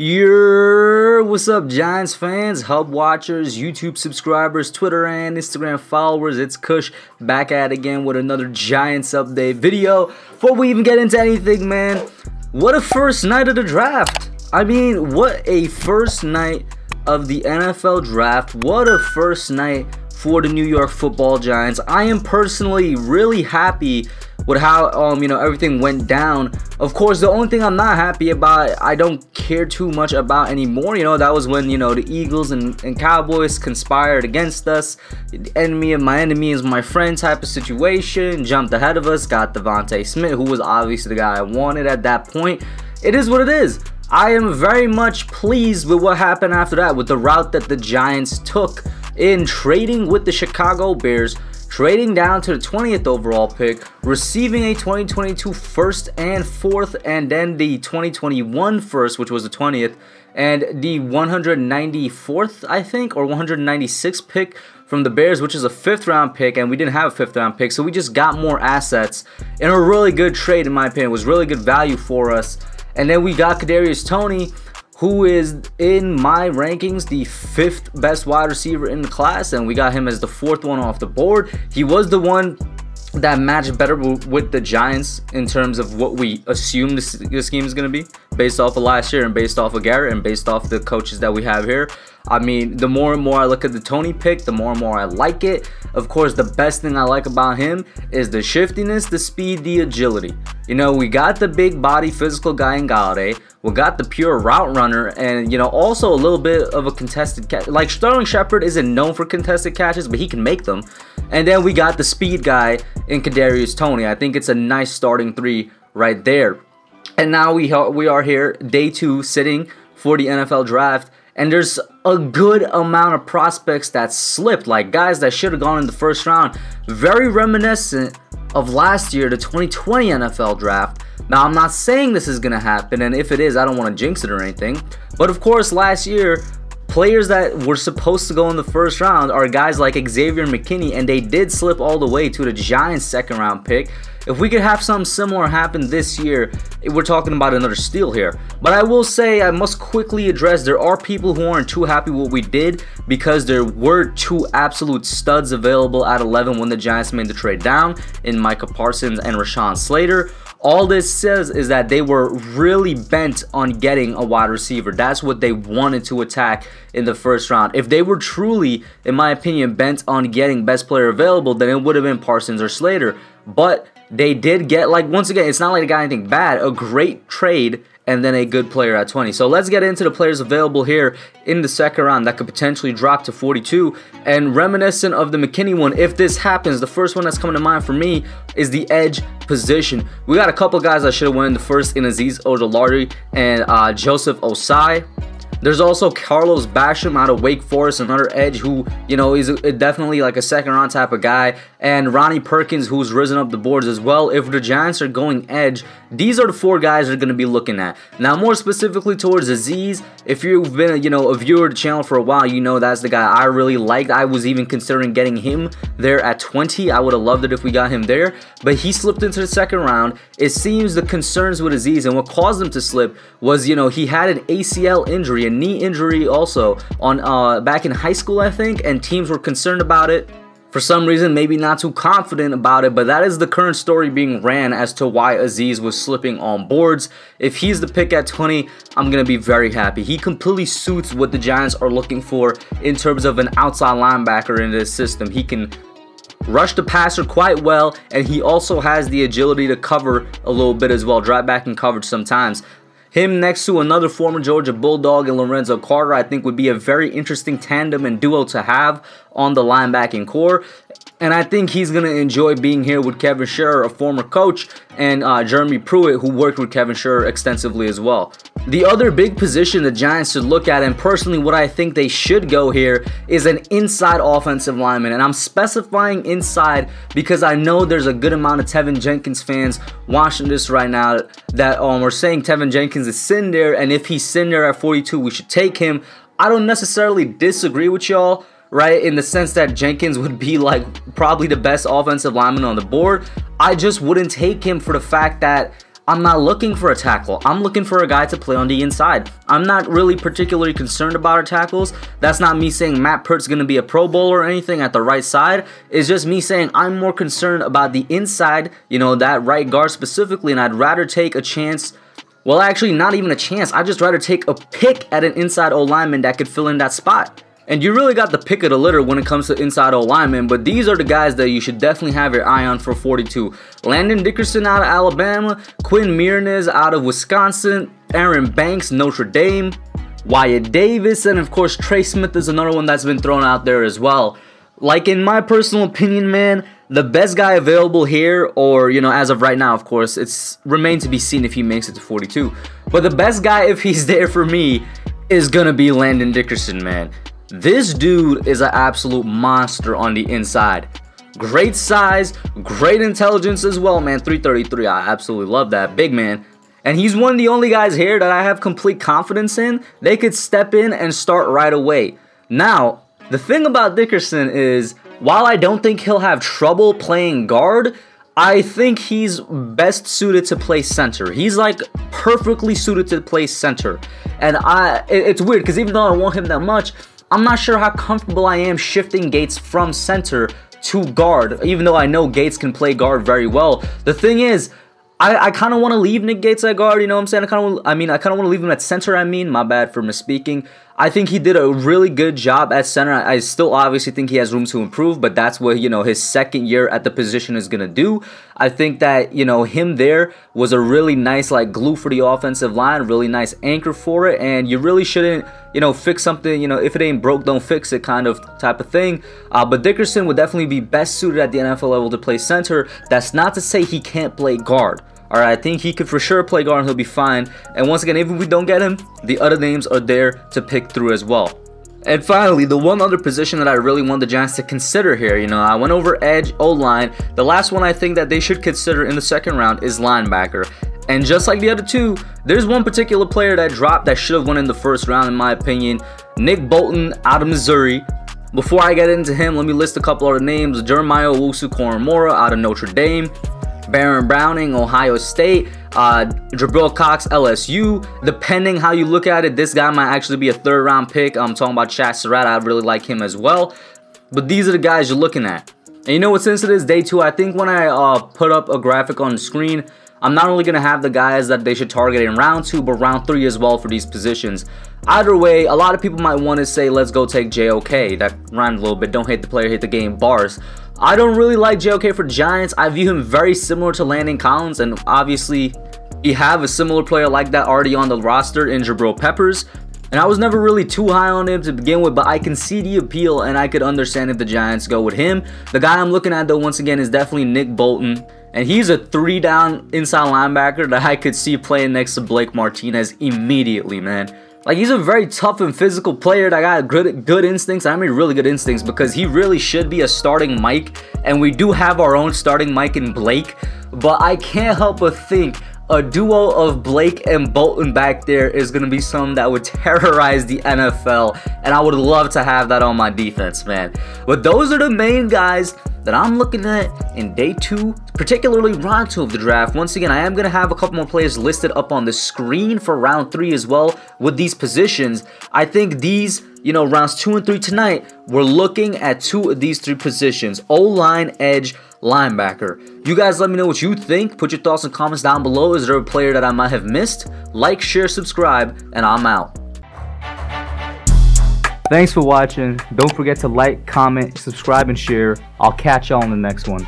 Yeah, what's up, Giants fans, Hub watchers, YouTube subscribers, Twitter and Instagram followers? It's Kush back at it again with another Giants update video. Before we even get into anything, man, what a first night of the draft. I mean, what a first night of the NFL draft. What a first night for the New York Football Giants. I am personally really happy with how everything went down. Of course, the only thing I'm not happy about, I don't care too much about anymore, that was when the Eagles and Cowboys conspired against us. The enemy of my enemy is my friend type of situation. Jumped ahead of us, got Devontae Smith, who was obviously the guy I wanted at that point. It is what it is. I am very much pleased with what happened after that, with the route that the Giants took in trading with the Chicago Bears, trading down to the 20th overall pick, receiving a 2022 first and fourth, and then the 2021 first, which was the 20th, and the 194th, I think, or 196th pick from the Bears, which is a fifth round pick, and we didn't have a fifth round pick, so we just got more assets in a really good trade, in my opinion. It was really good value for us. And then we got Kadarius Toney, who is, in my rankings, the 5th best wide receiver in the class, and we got him as the 4th one off the board. He was the one that matched better with the Giants in terms of what we assume the scheme is going to be, based off of last year and based off of Garrett and based off the coaches that we have here. I mean, the more and more I look at the Toney pick, the more and more I like it. Of course, the best thing I like about him is the shiftiness, the speed, the agility. We got the big body physical guy in Galladay. We got the pure route runner and, also a little bit of a contested catch. Like, Sterling Shepard isn't known for contested catches, but he can make them. And then we got the speed guy in Kadarius Toney. I think it's a nice starting three right there. And now we are here, day 2, sitting for the NFL draft. And there's a good amount of prospects that slipped, like guys that should have gone in the first round. Very reminiscent of last year, the 2020 NFL draft. Now, I'm not saying this is going to happen, and if it is, I don't want to jinx it or anything. But of course, last year, players that were supposed to go in the first round are guys like Xavier McKinney, and they did slip all the way to the Giants' second round pick. If we could have something similar happen this year, we're talking about another steal here. But I will say, I must quickly address, there are people who aren't too happy with what we did, because there were 2 absolute studs available at 11 when the Giants made the trade down, in Micah Parsons and Rashawn Slater. All this says is that they were really bent on getting a wide receiver. That's what they wanted to attack in the first round. If they were truly, in my opinion, bent on getting best player available, then it would have been Parsons or Slater. But they did get, like, once again, it's not like they got anything bad, a great trade and then a good player at 20. So let's get into the players available here in the second round that could potentially drop to 42. And reminiscent of the McKinney one, if this happens, the first one that's coming to mind for me is the edge position. We got a couple guys that should have won the first in Azeez Ojulari and Joseph Osai. There's also Carlos Basham out of Wake Forest, another edge who, is definitely like a second-round type of guy. And Ronnie Perkins, who's risen up the boards as well. If the Giants are going edge, these are the 4 guys they're going to be looking at. Now, more specifically towards Azeez, if you've been, a viewer of the channel for a while, that's the guy I really liked. I was even considering getting him there at 20. I would have loved it if we got him there. But he slipped into the second round. It seems the concerns with Azeez and what caused him to slip was, he had an ACL injury, a knee injury also on back in high school, I think, and teams were concerned about it for some reason, maybe not too confident about it. But that is the current story being ran as to why Azeez was slipping on boards. If he's the pick at 20, I'm gonna be very happy. He completely suits what the Giants are looking for in terms of an outside linebacker in this system. He can rush the passer quite well, and he also has the agility to cover a little bit as well, drive back in coverage sometimes. Him next to another former Georgia Bulldog and Lorenzo Carter, I think, would be a very interesting tandem and duo to have on the linebacking core. And I think he's going to enjoy being here with Kevin Scherer, a former coach, and Jeremy Pruitt, who worked with Kevin Scherer extensively as well. The other big position the Giants should look at, and personally what I think they should go here, is an inside offensive lineman. And I'm specifying inside because I know there's a good amount of Tevin Jenkins fans watching this right now that are saying Tevin Jenkins is sitting there, and if he's sitting there at 42, we should take him. I don't necessarily disagree with y'all, right, in the sense that Jenkins would be like probably the best offensive lineman on the board. I just wouldn't take him for the fact that I'm not looking for a tackle. I'm looking for a guy to play on the inside. I'm not really particularly concerned about our tackles. That's not me saying Matt Pert's going to be a Pro Bowler or anything at the right side. It's just me saying I'm more concerned about the inside, you know, that right guard specifically, and I'd rather take a chance. Well, actually, not even a chance. I'd just rather take a pick at an inside O lineman that could fill in that spot. And you really got the pick of the litter when it comes to inside O linemen, but these are the guys that you should definitely have your eye on for 42. Landon Dickerson out of Alabama, Quinn Mirnez out of Wisconsin, Aaron Banks, Notre Dame, Wyatt Davis, and of course Trey Smith is another one that's been thrown out there as well. Like, in my personal opinion, man, the best guy available here, or, you know, as of right now, of course, it's remains to be seen if he makes it to 42. But the best guy, if he's there for me, is gonna be Landon Dickerson, man. This dude is an absolute monster on the inside. Great size, great intelligence as well, man. 333, I absolutely love that. Big man. And he's one of the only guys here that I have complete confidence in. They could step in and start right away. Now, the thing about Dickerson is, while I don't think he'll have trouble playing guard, I think he's best suited to play center. He's like perfectly suited to play center. And it's weird because even though I want him that much, I'm not sure how comfortable I am shifting Gates from center to guard, even though I know Gates can play guard very well. The thing is, I kind of want to leave Nick Gates at guard, you know what I'm saying? I kind of want to leave him at center, my bad for misspeaking. I think he did a really good job at center. I still obviously think he has room to improve, but that's what, you know, his second year at the position is going to do. I think that, you know, him there was a really nice, like, glue for the offensive line, really nice anchor for it, and you really shouldn't, you know, fix something, you know, if it ain't broke, don't fix it kind of type of thing. But Dickerson would definitely be best suited at the NFL level to play center. That's not to say he can't play guard. Alright, I think he could for sure play guard and he'll be fine. And once again, even if we don't get him, the other names are there to pick through as well. And finally, the one other position that I really want the Giants to consider here, you know, I went over edge, O-line. The last one I think that they should consider in the second round is linebacker. And just like the other two, there's one particular player that dropped that should have won in the first round in my opinion. Nick Bolton out of Missouri. Before I get into him, let me list a couple other names. Jeremiah Owusu-Koramoah out of Notre Dame. Baron Browning, Ohio State, Jabril Cox, LSU. Depending how you look at it, this guy might actually be a third-round pick. I'm talking about Chad Serrata. I really like him as well. But these are the guys you're looking at. And you know what? Since it is day two, I think when I put up a graphic on the screen, I'm not only going to have the guys that they should target in round two, but round three as well for these positions. Either way, a lot of people might want to say, let's go take JOK. That rhymed a little bit. Don't hate the player, hate the game. Bars. I don't really like JOK for Giants. I view him very similar to Landon Collins, and obviously, you have a similar player like that already on the roster in Jabrill Peppers. And I was never really too high on him to begin with, but I can see the appeal, and I could understand if the Giants go with him. The guy I'm looking at, though, once again, is definitely Nick Bolton. And he's a three-down inside linebacker that I could see playing next to Blake Martinez immediately, man. Like, he's a very tough and physical player that got good instincts. I mean, really good instincts, because he really should be a starting Mike. And we do have our own starting Mike in Blake. But I can't help but think a duo of Blake and Bolton back there is going to be something that would terrorize the NFL. And I would love to have that on my defense, man. But those are the main guys that I'm looking at in day two, particularly round two of the draft. Once again, I am going to have a couple more players listed up on the screen for round three as well with these positions. I think these, you know, rounds 2 and 3 tonight, we're looking at 2 of these 3 positions: O-line, edge, linebacker. You guys let me know what you think. Put your thoughts and comments down below. Is there a player that I might have missed? Like, share, subscribe, and I'm out. Thanks for watching. Don't forget to like, comment, subscribe, and share. I'll catch y'all in the next one.